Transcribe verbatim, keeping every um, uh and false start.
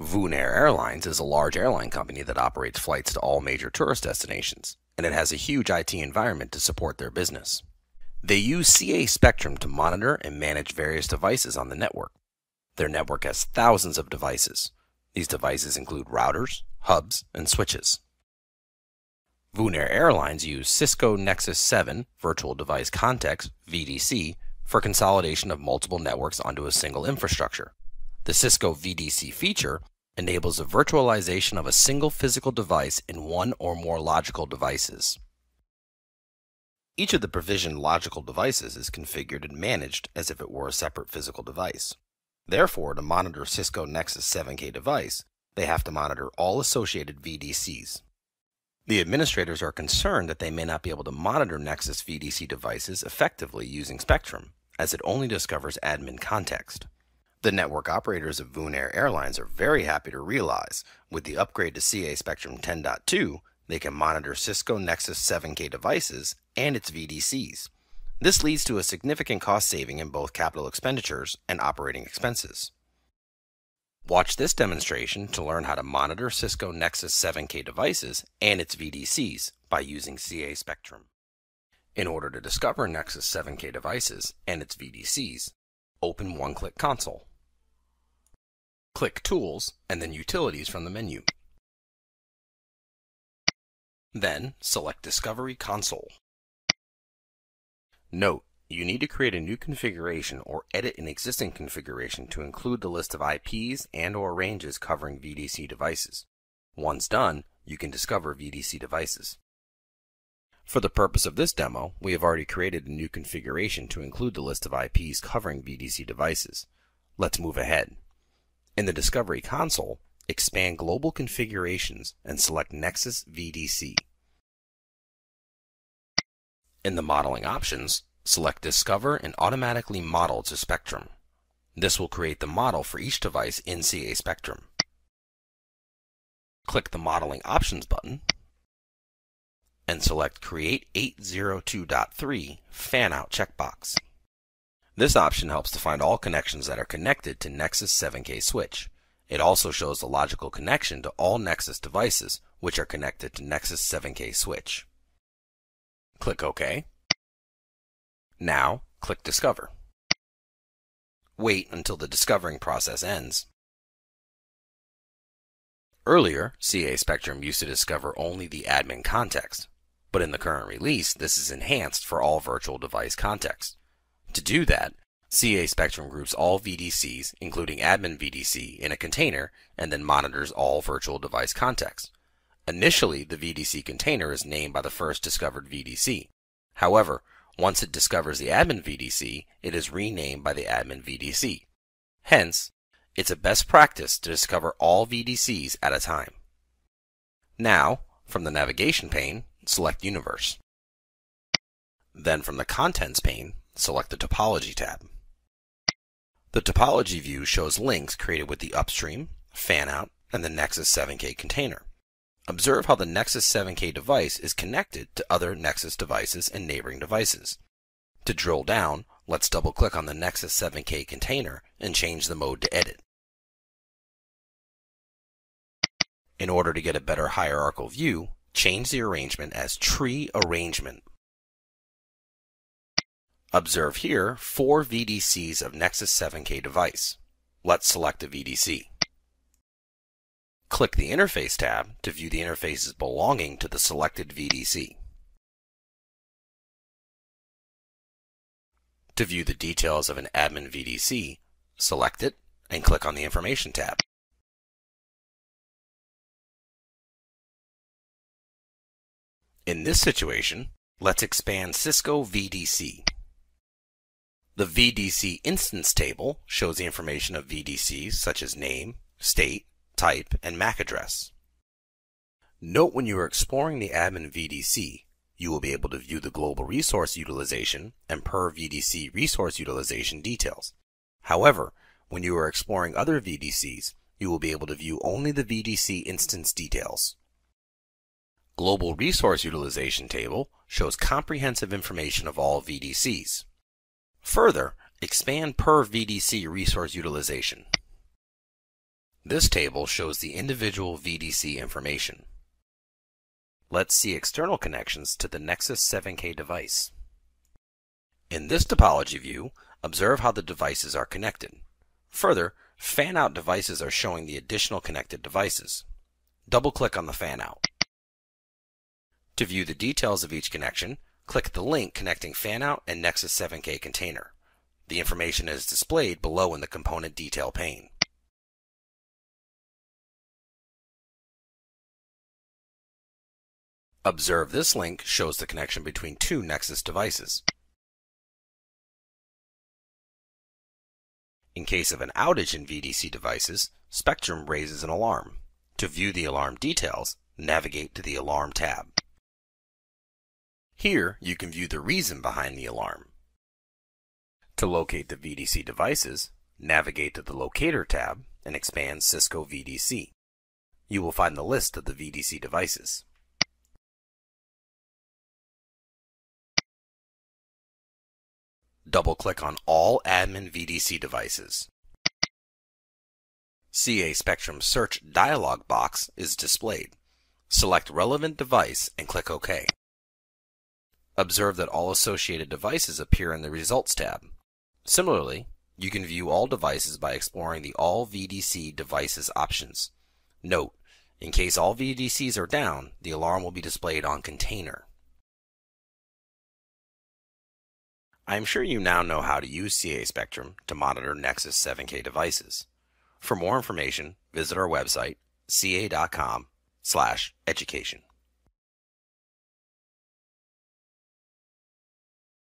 Voonair Airlines is a large airline company that operates flights to all major tourist destinations, and it has a huge I T environment to support their business. They use C A Spectrum to monitor and manage various devices on the network. Their network has thousands of devices. These devices include routers, hubs, and switches. Voonair Airlines use Cisco Nexus seven Virtual Device Context V D C for consolidation of multiple networks onto a single infrastructure. The Cisco V D C feature enables the virtualization of a single physical device in one or more logical devices. Each of the provisioned logical devices is configured and managed as if it were a separate physical device. Therefore, to monitor Cisco Nexus seven K device, they have to monitor all associated V D Cs. The administrators are concerned that they may not be able to monitor Nexus V D C devices effectively using Spectrum, as it only discovers admin context. The network operators of Voonair Airlines are very happy to realize, with the upgrade to C A Spectrum ten point two, they can monitor Cisco Nexus seven K devices and its V D Cs. This leads to a significant cost saving in both capital expenditures and operating expenses. Watch this demonstration to learn how to monitor Cisco Nexus seven K devices and its V D Cs by using C A Spectrum. In order to discover Nexus seven K devices and its V D Cs, open OneClick Console. Click Tools and then Utilities from the menu. Then select Discovery Console. Note, you need to create a new configuration or edit an existing configuration to include the list of I Ps and or ranges covering V D C devices. Once done, you can discover V D C devices. For the purpose of this demo, we have already created a new configuration to include the list of I Ps covering V D C devices. Let's move ahead. In the Discovery Console, expand Global Configurations and select Nexus V D C. In the Modeling options, select Discover and automatically model to Spectrum. This will create the model for each device in C A Spectrum. Click the Modeling options button and select Create eight oh two point three Fan-Out checkbox. This option helps to find all connections that are connected to Nexus seven K switch. It also shows the logical connection to all Nexus devices which are connected to Nexus seven K switch. Click OK. Now, click Discover. Wait until the discovering process ends. Earlier, C A Spectrum used to discover only the admin context, but in the current release, this is enhanced for all virtual device context. To do that, C A Spectrum groups all V D Cs, including admin V D C, in a container and then monitors all virtual device context. Initially, the V D C container is named by the first discovered V D C. However, once it discovers the admin V D C, it is renamed by the admin V D C. Hence, it's a best practice to discover all V D Cs at a time. Now, from the navigation pane, select Universe. Then from the Contents pane, select the Topology tab. The Topology view shows links created with the upstream, fan-out, and the Nexus seven K container. Observe how the Nexus seven K device is connected to other Nexus devices and neighboring devices. To drill down, let's double-click on the Nexus seven K container and change the mode to Edit. In order to get a better hierarchical view, change the arrangement as Tree Arrangement. Observe here four V D Cs of Nexus seven K device. Let's select a V D C. Click the Interface tab to view the interfaces belonging to the selected V D C. To view the details of an admin V D C, select it and click on the Information tab. In this situation, let's expand Cisco V D C. The V D C Instance table shows the information of V D Cs such as name, state, type, and M A C address. Note when you are exploring the admin V D C, you will be able to view the global resource utilization and per V D C resource utilization details. However, when you are exploring other V D Cs, you will be able to view only the V D C instance details. Global resource utilization table shows comprehensive information of all V D Cs. Further, expand per V D C resource utilization. This table shows the individual V D C information. Let's see external connections to the Nexus seven K device. In this topology view, observe how the devices are connected. Further, fan-out devices are showing the additional connected devices. Double-click on the fan-out. To view the details of each connection, click the link connecting fan-out and Nexus seven K container. The information is displayed below in the component detail pane. Observe this link shows the connection between two Nexus devices. In case of an outage in V D C devices, Spectrum raises an alarm. To view the alarm details, navigate to the Alarm tab. Here, you can view the reason behind the alarm. To locate the V D C devices, navigate to the Locator tab and expand Cisco V D C. You will find the list of the V D C devices. Double-click on all admin V D C devices. C A Spectrum Search dialog box is displayed. Select relevant device and click OK. Observe that all associated devices appear in the Results tab. Similarly, you can view all devices by exploring the All V D C Devices options. Note, in case all V D Cs are down, the alarm will be displayed on Container. I am sure you now know how to use C A Spectrum to monitor Nexus seven K devices. For more information, visit our website, c a dot com slash education.